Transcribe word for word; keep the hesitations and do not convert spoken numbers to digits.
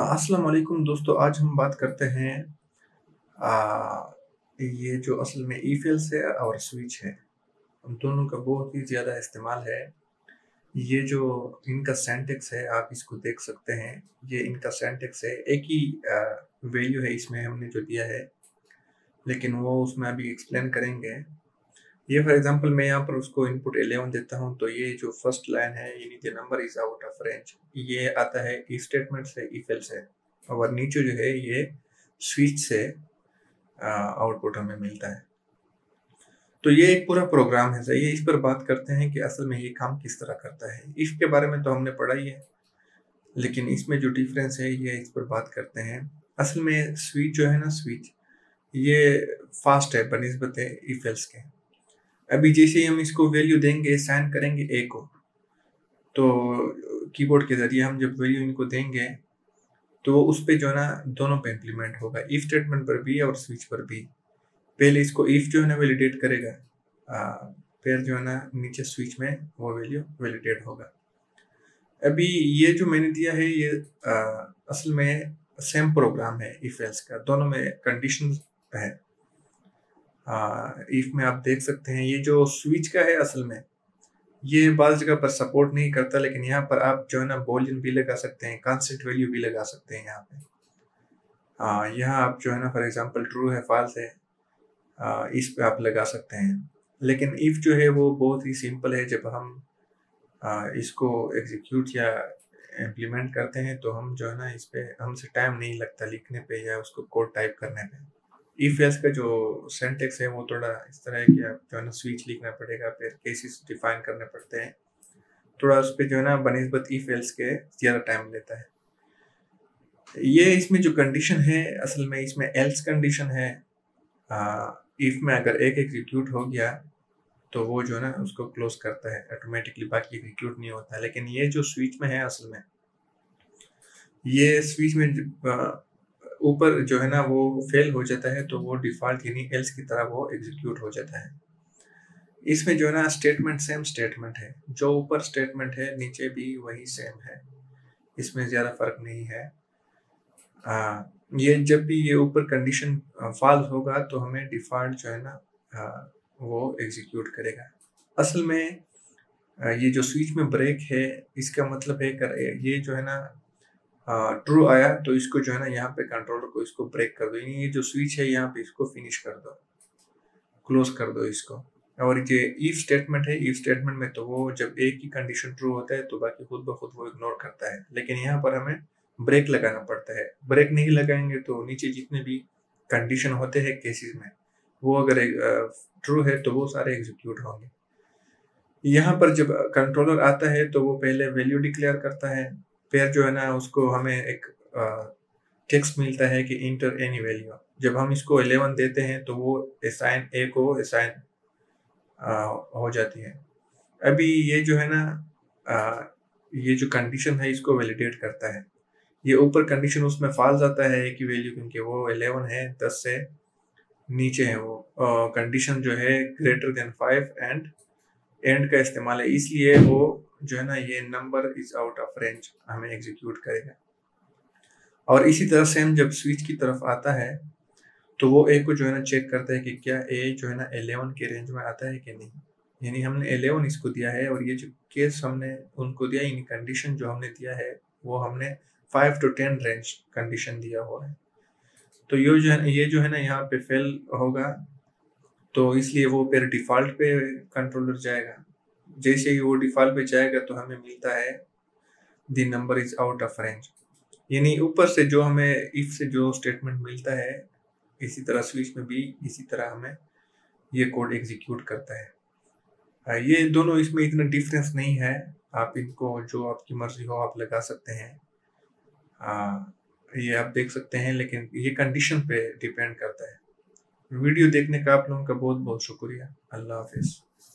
अस्सलाम वालेकुम दोस्तों, आज हम बात करते हैं आ, ये जो असल में ई फेल्स है और स्विच है, उन दोनों का बहुत ही ज़्यादा इस्तेमाल है। ये जो इनका सिंटैक्स है आप इसको देख सकते हैं, ये इनका सिंटैक्स है। एक ही वैल्यू है इसमें हमने जो दिया है, लेकिन वो उसमें अभी एक्सप्लेन करेंगे। ये फॉर एग्जांपल मैं यहाँ पर उसको इनपुट इलेवन देता हूँ, तो ये जो फर्स्ट लाइन है यानी the number is out of range, ये आता है ई स्टेटमेंट से, ई फेल से, और नीचे जो है ये स्विच से आउटपुट हमें मिलता है। तो ये एक पूरा प्रोग्राम है। सही है, इस पर बात करते हैं कि असल में ये काम किस तरह करता है। इसके बारे में तो हमने पढ़ा ही है, लेकिन इसमें जो डिफरेंस है ये इस पर बात करते हैं। असल में स्विच जो है ना, स्विच ये फास्ट है बनिस्बत ई फेल्स के। अभी जैसे ही हम इसको वैल्यू देंगे, साइन करेंगे ए को, तो कीबोर्ड के ज़रिए हम जब वैल्यू इनको देंगे तो उस पर जो है ना दोनों पे इम्प्लीमेंट होगा, इफ़ स्टेटमेंट पर भी और स्विच पर भी। पहले इसको इफ़ जो है ना वैलिडेट करेगा, फिर जो है ना नीचे स्विच में वो वैल्यू वैलिडेट होगा। अभी ये जो मैंने दिया है ये आ, असल में सेम प्रोग्राम है इफ एल्स का, दोनों में कंडीशन है। इफ uh, में आप देख सकते हैं ये जो स्विच का है असल में ये बाज़ जगह पर सपोर्ट नहीं करता, लेकिन यहाँ पर आप जो है ना बोलियन भी लगा सकते हैं, कांस्टेंट वैल्यू भी लगा सकते हैं यहाँ पे। uh, यहाँ आप जो है ना फॉर एग्जांपल ट्रू है, फॉल्स है, uh, इस पे आप लगा सकते हैं। लेकिन इफ़ जो है वो बहुत ही सिंपल है, जब हम uh, इसको एग्जीक्यूट या इम्प्लीमेंट करते हैं तो हम जो है ना इस पर हमसे टाइम नहीं लगता लिखने पर या उसको कोड टाइप करने पर। इफ एल्स का जो सिंटैक्स है वो थोड़ा इस तरह है कि आप जो है ना स्विच लिखना पड़ेगा, फिर केसेस डिफाइन करने पड़ते हैं, थोड़ा उस पर जो है ना बनिस्बत इफ एल्स के ज़्यादा टाइम लेता है। ये इसमें जो कंडीशन है असल में, इसमें एल्स कंडीशन है। इफ़ में अगर एक एग्जीक्यूट हो गया तो वो जो है ना उसको क्लोज करता है ऑटोमेटिकली, बाकी एग्जीक्यूट नहीं होता। लेकिन ये जो स्विच में है असल में, ये स्विच में ऊपर जो है ना वो फेल हो जाता है, तो वो डिफ़ॉल्ट यानी एल्स की तरह वो एग्जीक्यूट हो जाता है। इसमें जो है ना स्टेटमेंट सेम स्टेटमेंट है, जो ऊपर स्टेटमेंट है नीचे भी वही सेम है, इसमें ज़्यादा फर्क नहीं है। आ, ये जब भी ये ऊपर कंडीशन फॉल्स होगा तो हमें डिफ़ॉल्ट जो है ना आ, वो एग्जीक्यूट करेगा। असल में आ, ये जो स्विच में ब्रेक है इसका मतलब है कर ये जो है ना ट्रू uh, आया तो इसको जो है ना यहाँ पे कंट्रोलर को इसको ब्रेक कर दो, यानी ये जो स्विच है यहाँ पे इसको फिनिश कर दो, क्लोज कर दो इसको। और ये इफ स्टेटमेंट है, इफ स्टेटमेंट में तो वो जब एक ही कंडीशन ट्रू होता है तो बाकी खुद ब खुद वो इग्नोर करता है, लेकिन यहाँ पर हमें ब्रेक लगाना पड़ता है। ब्रेक नहीं लगाएंगे तो नीचे जितने भी कंडीशन होते हैं केसेस में वो अगर ट्रू है तो वो सारे एग्जीक्यूट होंगे। यहाँ पर जब कंट्रोलर आता है तो वो पहले वैल्यू डिक्लेयर करता है, फिर जो है ना उसको हमें एक टेक्स्ट मिलता है कि इंटर एनी वैल्यू। जब हम इसको इलेवन देते हैं तो वो असाइन ए को असाइन हो जाती है। अभी ये जो है ना आ, ये जो कंडीशन है इसको वैलिडेट करता है। ये ऊपर कंडीशन उसमें फॉल्स आता है कि वैल्यू, क्योंकि वो इलेवन है, दस से नीचे है वो। कंडीशन जो है greater than five and and का इस्तेमाल है, इसलिए वो जो है ना ये number is out of range हमें एग्जीक्यूट करेगा। और इसी तरह से हम जब स्विच की तरफ आता है तो वो ए को जो है ना चेक करता है कि क्या ए जो है ना इलेवन के रेंज में आता है कि नहीं, यानी हमने इलेवन इसको दिया है और ये जो केस हमने उनको दिया, यानी कंडीशन जो हमने दिया है वो हमने five to ten range condition दिया हुआ है। तो ये जो है ये जो है ना यहाँ पे फेल होगा, तो इसलिए वो फिर डिफ़ॉल्ट पे कंट्रोलर जाएगा। जैसे ही वो डिफ़ॉल्ट पे जाएगा तो हमें मिलता है the number is out of range, यानी ऊपर से जो हमें इफ से जो स्टेटमेंट मिलता है इसी तरह स्विच में भी इसी तरह हमें ये कोड एग्जीक्यूट करता है। ये दोनों इसमें इतना डिफरेंस नहीं है, आप इनको जो आपकी मर्जी हो आप लगा सकते हैं, आ, ये आप देख सकते हैं, लेकिन ये कंडीशन पे डिपेंड करता है। वीडियो देखने का आप लोगों का बहुत बहुत शुक्रिया। अल्लाह हाफिज़।